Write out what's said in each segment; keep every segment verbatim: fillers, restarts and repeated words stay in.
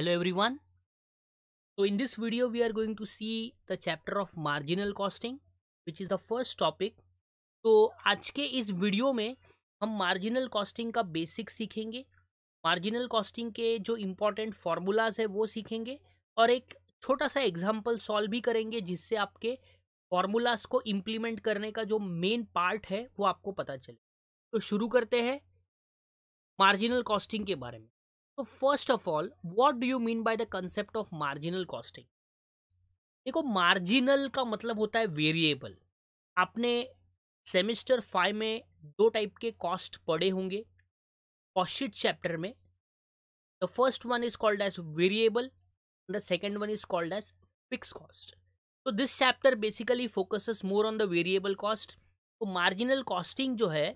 Hello everyone. So in this video we are going to see the chapter of marginal costing, which is the first topic. तो आज के इस video में हम marginal costing का basic सीखेंगे, marginal costing के जो इम्पोर्टेंट फार्मूलाज है वो सीखेंगे और एक छोटा सा एग्जाम्पल सॉल्व भी करेंगे जिससे आपके फार्मूलाज को इम्प्लीमेंट करने का जो मेन पार्ट है वो आपको पता चले। तो शुरू करते हैं मार्जिनल कॉस्टिंग के बारे में। तो first of all, what do you mean by the concept of marginal costing? देखो, मार्जिनल का मतलब होता है वेरिएबल। आपने सेमेस्टर फाइव में दो टाइप के कॉस्ट पढ़े होंगे कॉस्ट शीट चैप्टर में। The first one is called as variable, the second one is called as fix cost. तो this chapter basically focuses more on the variable cost. तो marginal costing जो है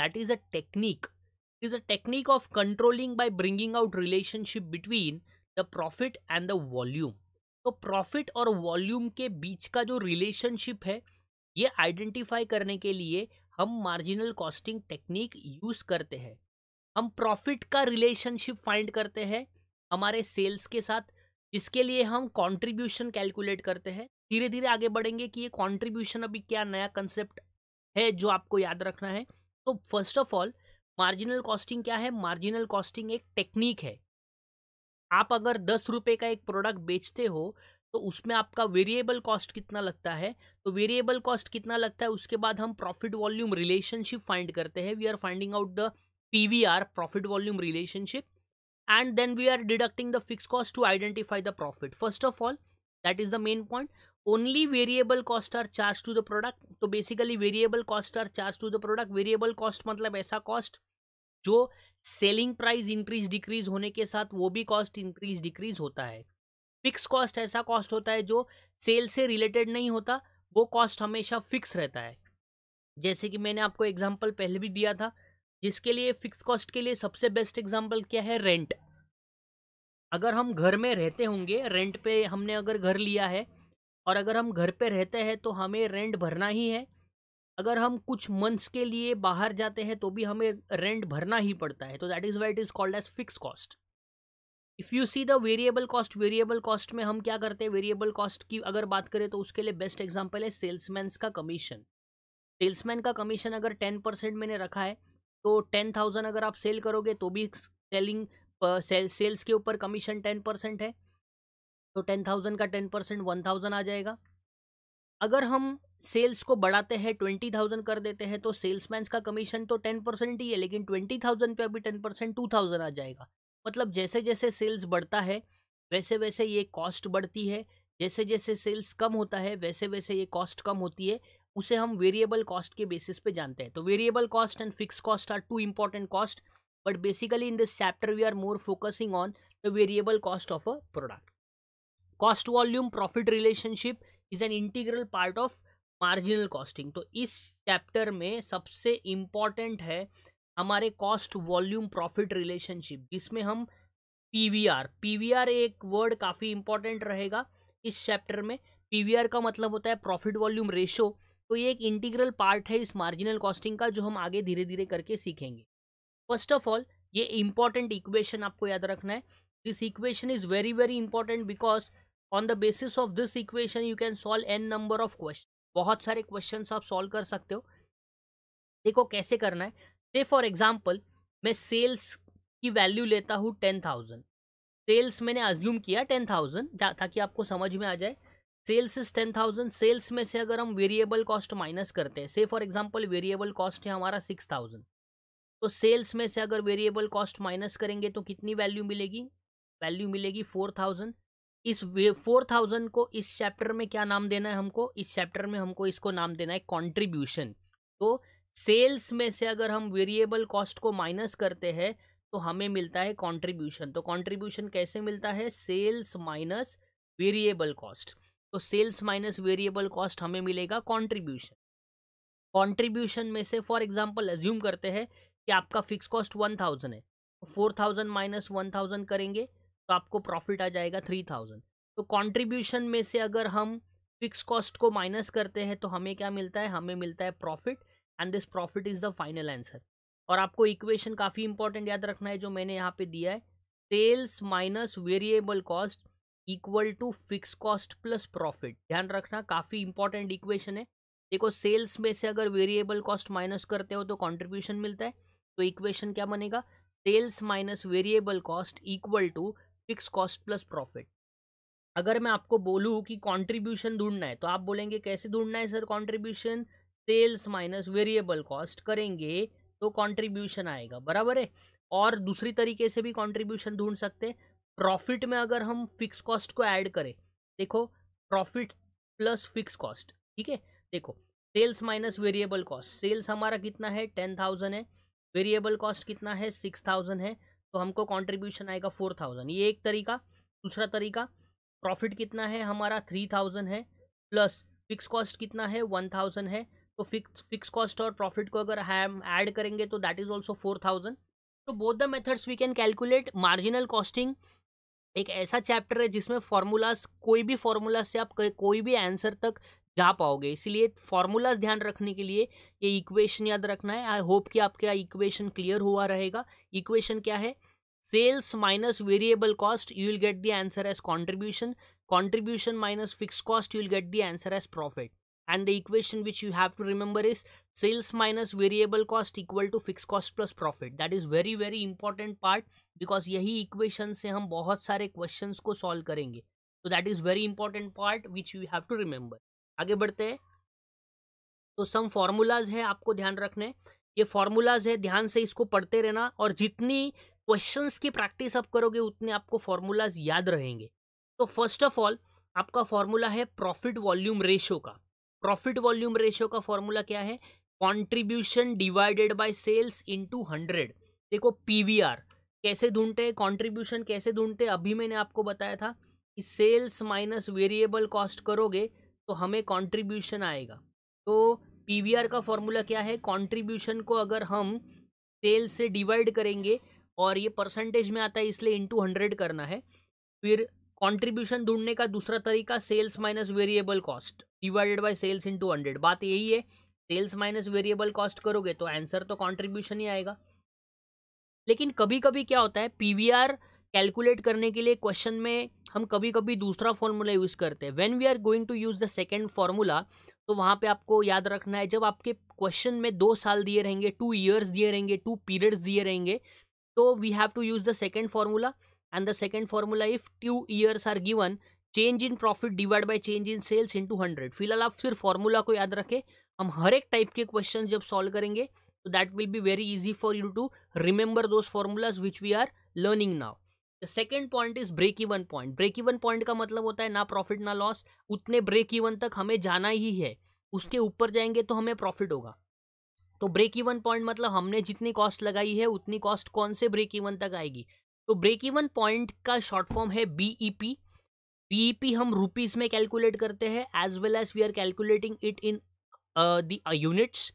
that is a technique is a technique of controlling by bringing out relationship between the profit and the volume. तो profit और volume के बीच का जो relationship है ये identify करने के लिए हम marginal costing technique use करते हैं। हम profit का relationship find करते हैं हमारे sales के साथ, जिसके लिए हम contribution calculate करते हैं। धीरे धीरे आगे बढ़ेंगे कि ये contribution अभी क्या नया concept है जो आपको याद रखना है। तो first of all, marginal costing क्या है? मार्जिनल कॉस्टिंग एक टेक्निक है। आप अगर दस रुपये का एक प्रोडक्ट बेचते हो तो उसमें आपका वेरिएबल कॉस्ट कितना लगता है, तो वेरिएबल कॉस्ट कितना लगता है उसके बाद हम प्रॉफिट वॉल्यूम रिलेशनशिप फाइंड करते हैं। We are finding out the PVR, profit volume relationship, and then we are deducting the fix cost to identify the profit. First of all, that is the main point. Only variable cost are charged to the product. तो basically variable cost are charged to the product. Variable cost मतलब ऐसा cost जो selling price increase decrease होने के साथ वो भी cost increase decrease होता है। Fixed cost ऐसा cost होता है जो sale से related नहीं होता, वो cost हमेशा fix रहता है। जैसे कि मैंने आपको example पहले भी दिया था, जिसके लिए fixed cost के लिए सबसे best example क्या है? Rent। अगर हम घर में रहते होंगे, rent पे हमने अगर घर लिया है और अगर हम घर पे रहते हैं तो हमें रेंट भरना ही है। अगर हम कुछ मंथ्स के लिए बाहर जाते हैं तो भी हमें रेंट भरना ही पड़ता है। तो that is why it is called as fix cost. If you see the variable cost, variable cost में हम क्या करते हैं? वेरिएबल कॉस्ट की अगर बात करें तो उसके लिए बेस्ट एग्जाम्पल है सेल्समैन का कमीशन। सेल्समैन का कमीशन अगर टेन परसेंट मैंने रखा है तो टेन थाउजेंड अगर आप सेल करोगे तो भी सेलिंग सेल्स के ऊपर कमीशन टेन परसेंट है, तो टेन थाउजेंड का टेन परसेंट वन थाउजेंड आ जाएगा। अगर हम सेल्स को बढ़ाते हैं, ट्वेंटी थाउजेंड कर देते हैं, तो सेल्समैन का कमीशन तो टेन परसेंट ही है, लेकिन ट्वेंटी थाउजेंड पे अभी टेन परसेंट टू थाउजेंड आ जाएगा। मतलब जैसे जैसे सेल्स बढ़ता है वैसे वैसे ये कॉस्ट बढ़ती है, जैसे जैसे सेल्स कम होता है वैसे वैसे ये कॉस्ट कम होती है। उसे हम वेरिएबल कॉस्ट के बेसिस पे जानते हैं। तो variable cost and fix cost are two important cost, but basically in this chapter we are more focusing on the variable cost of a product. Cost volume profit relationship is an integral part of marginal costing. तो इस chapter में सबसे important है हमारे cost volume profit relationship, जिसमें हम PVR, PVR एक word काफ़ी इंपॉर्टेंट रहेगा इस चैप्टर में। पीवीआर का मतलब होता है प्रॉफिट वॉल्यूम रेशो। तो ये एक इंटीग्रल पार्ट है इस मार्जिनल कॉस्टिंग का, जो हम आगे धीरे धीरे करके सीखेंगे। फर्स्ट ऑफ ऑल, ये इंपॉर्टेंट इक्वेशन आपको याद रखना है। This equation is very very important because on the basis of this equation you can solve an number of question. बहुत सारे क्वेश्चन आप सॉल्व कर सकते हो। देखो कैसे करना है। से फॉर एग्जाम्पल, मैं सेल्स की वैल्यू लेता हूँ टेन थाउजेंड। सेल्स मैंने अज्यूम किया टेन थाउजेंड ताकि आपको समझ में आ जाए। Sales is ten thousand. Sales में से अगर हम वेरिएबल कॉस्ट माइनस करते हैं, से फॉर एग्जाम्पल वेरिएबल कॉस्ट है हमारा सिक्स थाउजेंड, तो सेल्स में से अगर वेरिएबल कॉस्ट माइनस करेंगे तो कितनी वैल्यू मिलेगी? वैल्यू मिलेगी फोर थाउजेंड। इस फोर थाउजेंड को इस चैप्टर में क्या नाम देना है हमको? इस चैप्टर में हमको इसको नाम देना है कंट्रीब्यूशन। तो सेल्स में से अगर हम वेरिएबल कॉस्ट को माइनस करते हैं तो हमें मिलता है कंट्रीब्यूशन। तो कंट्रीब्यूशन कैसे मिलता है? Sales minus variable cost. तो सेल्स माइनस वेरिएबल कॉस्ट हमें मिलेगा कंट्रीब्यूशन। कंट्रीब्यूशन में से फॉर एग्जांपल अज्यूम करते हैं कि आपका फिक्स कॉस्ट वन थाउजेंड है, four thousand minus one thousand करेंगे तो आपको प्रॉफिट आ जाएगा थ्री थाउजेंड। तो कंट्रीब्यूशन में से अगर हम फिक्स कॉस्ट को माइनस करते हैं तो हमें क्या मिलता है? हमें मिलता है profit, and this profit is the final answer. और आपको इक्वेशन काफ़ी इंपॉर्टेंट याद रखना है जो मैंने यहाँ पे दिया है। Sales minus variable cost equal to fix cost plus profit. ध्यान रखना काफ़ी इंपॉर्टेंट इक्वेशन है। देखो सेल्स में से अगर वेरिएबल कॉस्ट माइनस करते हो तो कंट्रीब्यूशन मिलता है, तो इक्वेशन क्या बनेगा, sales minus variable cost equal to fix cost plus profit. अगर मैं आपको बोलूँ कि कंट्रीब्यूशन ढूंढना है तो आप बोलेंगे कैसे ढूंढना है sir contribution, sales minus variable cost करेंगे तो कंट्रीब्यूशन आएगा, बराबर है। और दूसरी तरीके से भी कंट्रीब्यूशन ढूंढ सकते हैं, प्रॉफिट में अगर हम फिक्स कॉस्ट को ऐड करें, देखो प्रॉफिट प्लस फिक्स कॉस्ट, ठीक है। देखो sales minus variable cost, sales हमारा कितना है टेन थाउजेंड है, वेरिएबल कॉस्ट कितना है सिक्स थाउजेंड है, तो हमको कंट्रीब्यूशन आएगा फोर थाउजेंड, ये एक तरीका। दूसरा तरीका प्रॉफिट कितना है हमारा थ्री थाउजेंड है प्लस फिक्स कॉस्ट कितना है वन थाउजेंड है, तो फिक्स फिक्स कॉस्ट और प्रॉफिट को अगर हम ऐड करेंगे तो that is also four thousand. तो both the methods we can calculate. Marginal costing एक ऐसा चैप्टर है जिसमें फॉर्मूलाज, कोई भी फॉर्मूला से आप कोई भी आंसर तक जा पाओगे, इसलिए फॉर्मूलाज ध्यान रखने के लिए ये इक्वेशन याद रखना है। आई होप कि आपका इक्वेशन क्लियर हुआ रहेगा। इक्वेशन क्या है, sales minus variable cost you will get the answer as contribution, contribution minus fix cost you will get the answer as profit, and the equation which you have to remember is sales minus variable cost equal to fixed cost plus profit. That is very very important part because यही equation से हम बहुत सारे questions को solve करेंगे, so that is very important part which you have to remember. आगे बढ़ते हैं तो some formulas है आपको ध्यान रखने, ये formulas है ध्यान से इसको पढ़ते रहना, और जितनी questions की practice आप करोगे उतने आपको formulas याद रहेंगे। तो first of all आपका formula है profit volume ratio का। प्रॉफिट वॉल्यूम रेशियो का फॉर्मूला क्या है, contribution divided by sales into hundred. देखो पीवीआर कैसे ढूंढते हैं, कंट्रीब्यूशन कैसे ढूंढते हैं, अभी मैंने आपको बताया था कि सेल्स माइनस वेरिएबल कॉस्ट करोगे तो हमें कंट्रीब्यूशन आएगा। तो पीवीआर का फॉर्मूला क्या है, कंट्रीब्यूशन को अगर हम सेल्स से डिवाइड करेंगे और ये परसेंटेज में आता है इसलिए इंटू हंड्रेड करना है। फिर कंट्रीब्यूशन ढूंढने का दूसरा तरीका sales minus variable cost divided by sales into hundred, बात यही है, सेल्स माइनस वेरिएबल कॉस्ट करोगे तो आंसर तो कंट्रीब्यूशन ही आएगा। लेकिन कभी कभी क्या होता है, पीवीआर कैलकुलेट करने के लिए क्वेश्चन में हम कभी कभी दूसरा फॉर्मूला यूज़ करते हैं। When we are going to use the second formula, तो वहाँ पर आपको याद रखना है जब आपके क्वेश्चन में दो साल दिए रहेंगे, टू ईयर्स दिए रहेंगे, टू पीरियड्स दिए रहेंगे, तो we have to use the second formula. And the second formula, if two years are given, change in profit divided by change in sales into hundred. फिलहाल आप सिर्फ फार्मूला को याद रखें, हम हर एक टाइप के क्वेश्चन जब सॉल्व करेंगे तो that will be very easy for you to remember those formulas which we are learning now. The second point is break even point. Break even point का मतलब होता है ना प्रॉफिट ना लॉस, उतने ब्रेक इवन तक हमें जाना ही है, उसके ऊपर जाएंगे तो हमें प्रॉफिट होगा। तो ब्रेक इवन पॉइंट मतलब हमने जितनी कॉस्ट लगाई है उतनी कॉस्ट कौन से ब्रेक इवन तक आएगी। तो ब्रेक इवन पॉइंट का शॉर्ट फॉर्म है बीईपी। बीईपी हम रुपीस में कैलकुलेट करते हैं as well as we are calculating it in the units.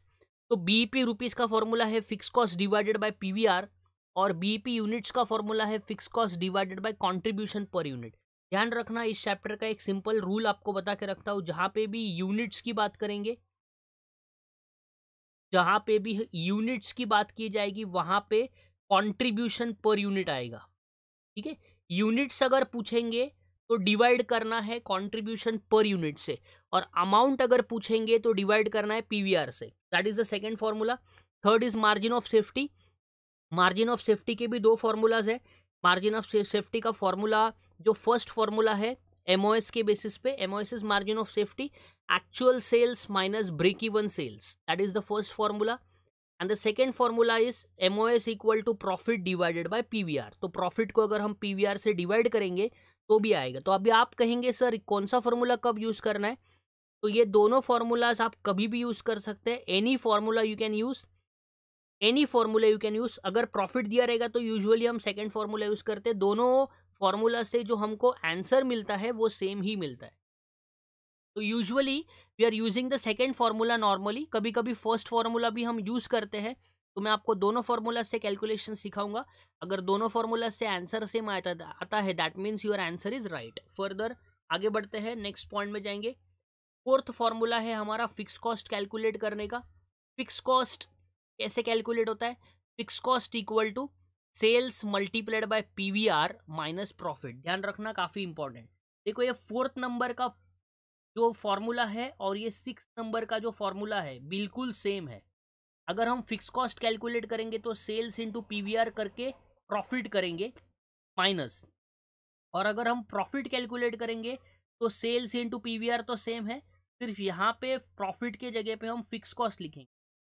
तो बीईपी रुपीस का फॉर्मूला है fix cost divided by PVR, और बीईपी यूनिट्स का फॉर्मूला है fix cost divided by contribution per unit. ध्यान रखना इस चैप्टर का एक सिंपल रूल आपको बता के रखता हूँ, जहाँ पे भी यूनिट्स की बात करेंगे, जहाँ पे भी यूनिट्स की बात की जाएगी वहाँ पे कंट्रीब्यूशन पर यूनिट आएगा, ठीक है। यूनिट्स अगर पूछेंगे तो डिवाइड करना है कंट्रीब्यूशन पर यूनिट से, और अमाउंट अगर पूछेंगे तो डिवाइड करना है पीवीआर से। That is the second formula. Third is margin of safety. Margin of safety के भी दो फार्मूलाज है। मार्जिन ऑफ सेफ्टी का फार्मूला, जो फर्स्ट फार्मूला है एमओएस के बेसिस पे, MOS is margin of safety actual sales minus break even sales, that is the first formula. And the second formula is M O S equal to profit divided by P V R. तो profit को अगर हम P V R से divide करेंगे तो भी आएगा। तो अभी आप कहेंगे सर कौन सा फार्मूला कब यूज़ करना है, तो ये दोनों फार्मूलाज आप कभी भी यूज़ कर सकते हैं। Any formula you can use, any formula you can use. अगर प्रॉफिट दिया रहेगा तो यूजुअली हम सेकेंड फार्मूला यूज़ करते हैं। दोनों फार्मूला से जो हमको आंसर मिलता है वो सेम ही मिलता है। तो usually we are using the second formula normally, कभी कभी फर्स्ट फार्मूला भी हम यूज़ करते हैं। तो मैं आपको दोनों फार्मूला से कैलकुलेशन सिखाऊंगा, अगर दोनों फार्मूला से आंसर सेम आता आता है that means your answer is right. Further आगे बढ़ते हैं, नेक्स्ट पॉइंट में जाएंगे। फोर्थ फार्मूला है हमारा फिक्स कॉस्ट कैलकुलेट करने का। फिक्स कॉस्ट कैसे कैलकुलेट होता है, fix cost equal to sales multiplied by PVR minus profit, ध्यान रखना काफ़ी इंपॉर्टेंट। देखो ये फोर्थ नंबर का जो फॉर्मूला है और ये सिक्स नंबर का जो फॉर्मूला है बिल्कुल सेम है। अगर हम फिक्स कॉस्ट कैलकुलेट करेंगे तो सेल्स इंटू पीवीआर करके प्रॉफिट करेंगे माइनस, और अगर हम प्रॉफिट कैलकुलेट करेंगे तो सेल्स इंटू पीवीआर तो सेम है, सिर्फ यहाँ पे प्रॉफिट के जगह पे हम फिक्स कॉस्ट लिखेंगे।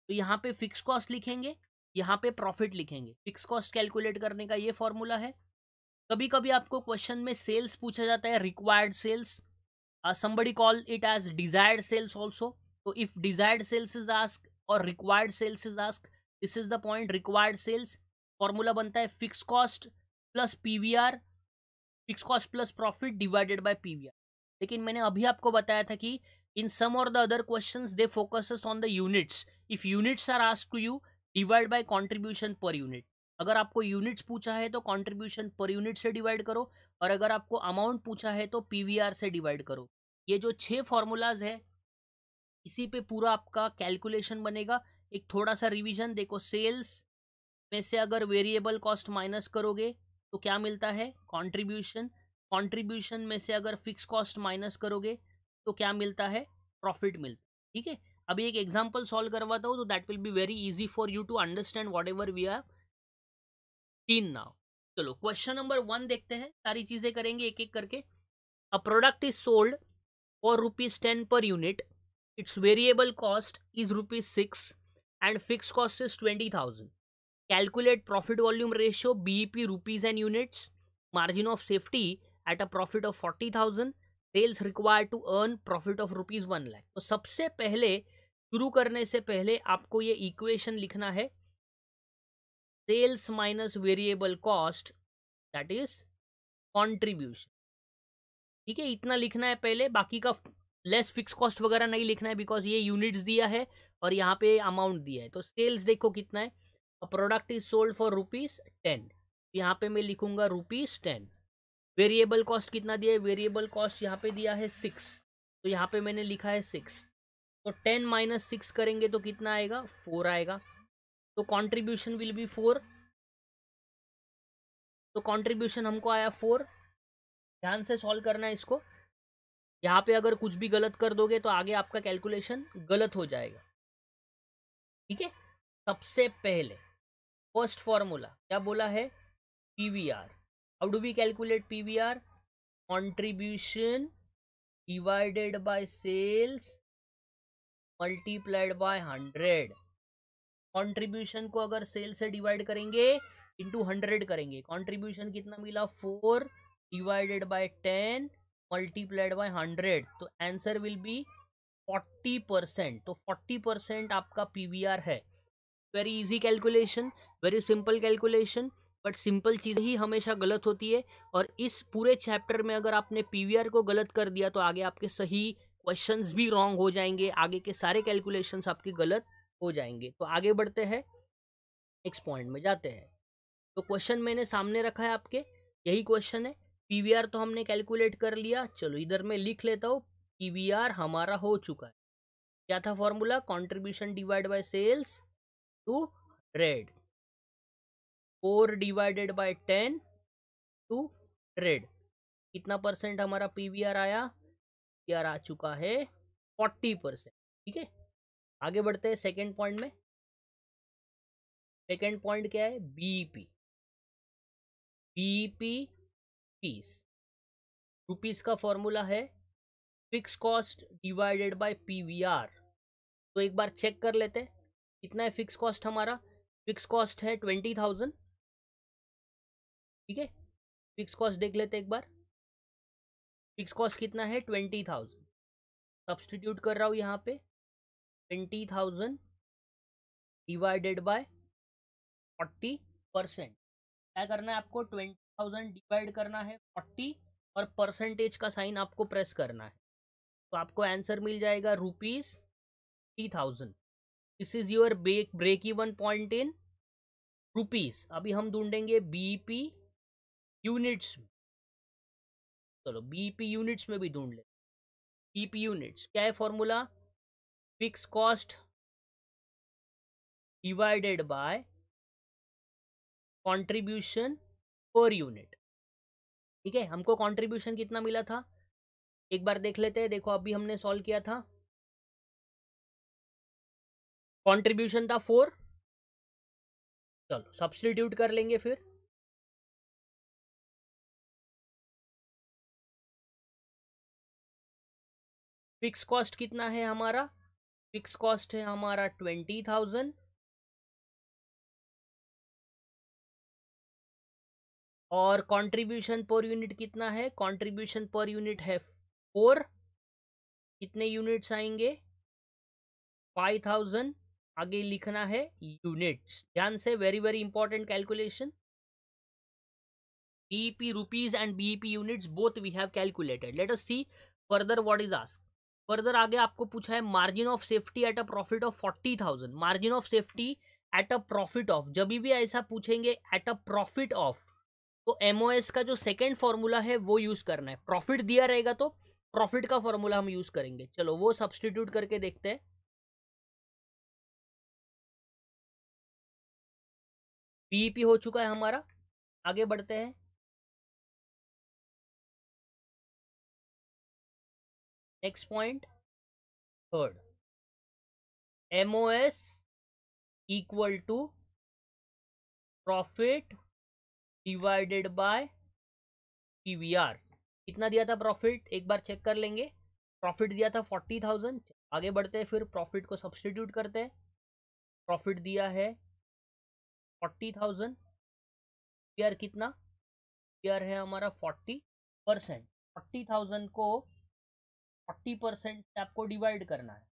तो यहाँ पे फिक्स कॉस्ट लिखेंगे, यहाँ पे प्रॉफिट लिखेंगे। फिक्स कॉस्ट कैलकुलेट करने का ये फॉर्मूला है। कभी कभी आपको क्वेश्चन में सेल्स पूछा जाता है, required sales, somebody call it as desired sales also. तो if desired sales is ask और required sales is ask, this is the point, required sales. Formula बनता है fix cost plus PVR, fix cost plus profit divided by PVR. लेकिन मैंने अभी आपको बताया था कि इन सम और the other questions they focuses on the units. If units are asked to you, divide by contribution per unit. अगर आपको यूनिट्स पूछा है तो कंट्रीब्यूशन पर यूनिट से डिवाइड करो, और अगर आपको अमाउंट पूछा है तो पीवीआर से डिवाइड करो। ये जो छह फॉर्मूलाज है इसी पे पूरा आपका कैलकुलेशन बनेगा। एक थोड़ा सा रिवीजन देखो, सेल्स में से अगर वेरिएबल कॉस्ट माइनस करोगे तो क्या मिलता है कंट्रीब्यूशन, कंट्रीब्यूशन में से अगर फिक्स कॉस्ट माइनस करोगे तो क्या मिलता है प्रॉफिट मिलता है। ठीक है, अभी एक एग्जांपल सॉल्व करवाता हूँ तो that will be very easy for you to understand whatever we are in now. चलो क्वेश्चन नंबर वन देखते हैं, सारी चीजें करेंगे एक एक करके। A product is sold for rupees ten per unit, its variable cost is rupees six and fix cost is twenty thousand. Calculate profit volume ratio BEP rupees and units, margin of safety at a profit of forty thousand, sales required to earn profit of rupees one lakh. तो सबसे पहले शुरू करने से पहले आपको ये equation लिखना है, sales minus variable cost that is contribution. ठीक है, इतना लिखना है पहले, बाकी का लेस फिक्स कॉस्ट वगैरह नहीं लिखना है बिकॉज ये यूनिट्स दिया है और यहाँ पे अमाउंट दिया है। तो सेल्स देखो कितना है, product is sold for rupees ten, यहाँ पे मैं लिखूंगा रुपीज टेन। वेरिएबल कॉस्ट कितना दिया है, वेरिएबल कॉस्ट यहाँ पे दिया है सिक्स, तो यहाँ पे मैंने लिखा है सिक्स। तो टेन माइनस सिक्स करेंगे तो कितना आएगा, फोर आएगा। तो कंट्रीब्यूशन विल बी फोर, तो कंट्रीब्यूशन हमको आया फोर। ध्यान से सॉल्व करना है इसको, यहाँ पे अगर कुछ भी गलत कर दोगे तो आगे आपका कैलकुलेशन गलत हो जाएगा। ठीक है, सबसे पहले फर्स्ट फॉर्मूला क्या बोला है, PVR. How do we calculate PVR, contribution divided by sales multiplied by hundred. Contribution को अगर सेल से डिवाइड करेंगे इंटू हंड्रेड करेंगे। कंट्रीब्यूशन कितना मिला, four divided by ten multiplied by hundred. तो answer will be forty percent. तो forty percent आपका पीवीआर है। Very easy calculation, very simple calculation, but simple चीज़ ही हमेशा गलत होती है। और इस पूरे चैप्टर में अगर आपने पीवीआर को गलत कर दिया तो आगे आपके सही क्वेश्चंस भी रॉन्ग हो जाएंगे, आगे के सारे कैलकुलेशंस आपके गलत हो जाएंगे। तो आगे बढ़ते हैं, नेक्स्ट पॉइंट में जाते हैं। तो क्वेश्चन मैंने सामने रखा है आपके, यही क्वेश्चन है। पीवीआर तो हमने कैलकुलेट कर लिया, चलो इधर मैं लिख लेता हूँ, पीवीआर हमारा हो चुका है। क्या था formula, contribution divide by sales into hundred, four divided by ten into hundred. कितना परसेंट हमारा पीवीआर आया, पीवीआर आ चुका है फोर्टी परसेंट। ठीक है, आगे बढ़ते हैं सेकेंड पॉइंट में। सेकेंड पॉइंट क्या है, बीईपी। बीईपी पीस रुपीस का फॉर्मूला है, fix cost divided by PVR. तो एक बार चेक कर लेते हैं कितना है फिक्स कॉस्ट हमारा, फिक्स कॉस्ट है ट्वेंटी थाउजेंड। ठीक है, फिक्स कॉस्ट देख लेते एक बार, फिक्स कॉस्ट कितना है ट्वेंटी थाउजेंड। सब्सटीट्यूट कर रहा हूँ यहाँ पे, twenty thousand divided by forty percent. क्या करना है आपको, ट्वेंटी थाउजेंड डिवाइड करना है फोर्टी और परसेंटेज का साइन आपको प्रेस करना है। तो आपको आंसर मिल जाएगा rupees three thousand. This is your break break even point in rupees. अभी हम ढूंढेंगे बीईपी यूनिट्स में, चलो बीईपी यूनिट्स में भी ढूंढ लें। बीईपी यूनिट्स क्या है formula, fix cost divided by contribution per unit. ठीक है, हमको कंट्रीब्यूशन कितना मिला था एक बार देख लेते हैं। देखो अभी हमने सॉल्व किया था, कंट्रीब्यूशन था फोर, चलो सब्स्टिट्यूट कर लेंगे फिर। फिक्स कॉस्ट कितना है हमारा, फिक्स कॉस्ट है हमारा ट्वेंटी थाउजेंड और कंट्रीब्यूशन पर यूनिट कितना है, कंट्रीब्यूशन पर यूनिट है फोर, कितने यूनिट्स आएंगे फाइव थाउजेंड, आगे लिखना है यूनिट्स। ध्यान से, very very important calculation. BEP rupees and BEP units both we have calculated. Let us see further what is asked. Further आगे आपको पूछा है margin of safety at a profit of forty thousand, margin of safety at a profit of, जब भी ऐसा पूछेंगे at a profit of तो MOS का जो सेकंड फॉर्मूला है वो यूज करना है। प्रॉफिट दिया रहेगा तो प्रॉफिट का फॉर्मूला हम यूज करेंगे। चलो वो सब्स्टिट्यूट करके देखते हैं। बीईपी हो चुका है हमारा, आगे बढ़ते हैं। Next point third, MOS equal to profit divided by PVR. कितना दिया था प्रॉफिट एक बार चेक कर लेंगे, प्रॉफिट दिया था फोर्टी थाउजेंड। आगे बढ़ते हैं, फिर प्रॉफिट को सब्स्टिट्यूट करते हैं। प्रॉफिट दिया है फोर्टी थाउजेंड, पीवीआर कितना, पीवीआर है हमारा फोर्टी परसेंट। फोर्टी थाउजेंड को फोर्टी परसेंट से आपको डिवाइड करना है,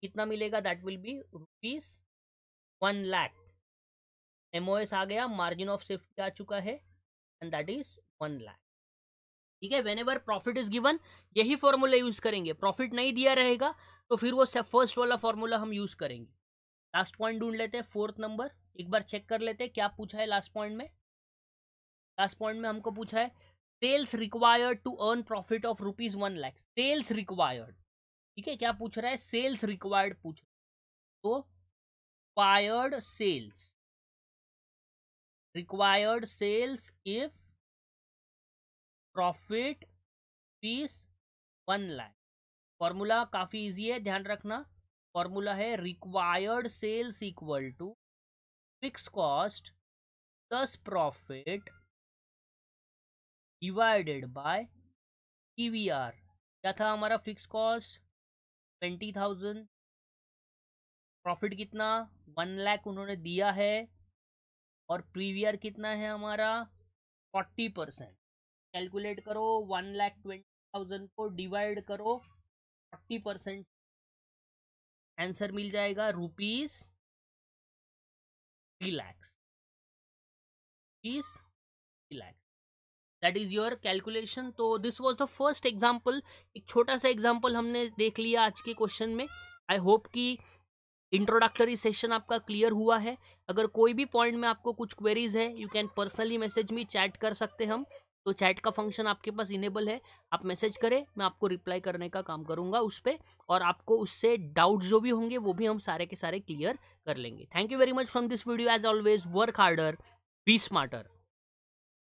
कितना मिलेगा, that will be rupees one lakh. MOS आ गया, मार्जिन ऑफ सेफ्टी आ चुका है and that is one lakh. ठीक है, whenever profit is given यही फॉर्मूला यूज करेंगे। प्रॉफिट नहीं दिया रहेगा तो फिर वो फर्स्ट वाला फॉर्मूला हम यूज करेंगे। लास्ट पॉइंट ढूंढ लेते हैं, फोर्थ नंबर, एक बार चेक कर लेते हैं क्या पूछा है लास्ट पॉइंट में। लास्ट पॉइंट में हमको पूछा है sales required to earn profit of rupees one lakh, sales required. ठीक है, क्या पूछ रहा है, सेल्स रिक्वायर्ड पूछ रहा है। तो required sales, required sales if profit is one lakh। Formula काफ़ी इजी है, ध्यान रखना। फॉर्मूला है required sales equal to fixed cost plus profit divided by P V R। क्या था हमारा fixed cost twenty thousand, profit कितना वन लाख उन्होंने दिया है और प्रीवियर कितना है हमारा फोर्टी परसेंट। कैलकुलेट करो, वन लाख ट्वेंटी थाउजेंड को डिवाइड करो फोर्टी परसेंट, आंसर मिल जाएगा rupees three lakhs, rupees three lakhs, that is your calculation. तो this was the first example, एक छोटा सा एग्जांपल हमने देख लिया आज के क्वेश्चन में। आई होप कि इंट्रोडक्टरी सेशन आपका क्लियर हुआ है। अगर कोई भी पॉइंट में आपको कुछ क्वेरीज है, you can personally message me, chat कर सकते हम। तो चैट का फंक्शन आपके पास इनेबल है, आप मैसेज करें, मैं आपको रिप्लाई करने का काम करूंगा उस पर, और आपको उससे डाउट जो भी होंगे वो भी हम सारे के सारे क्लियर कर लेंगे। Thank you very much from this video, as always work harder be smarter.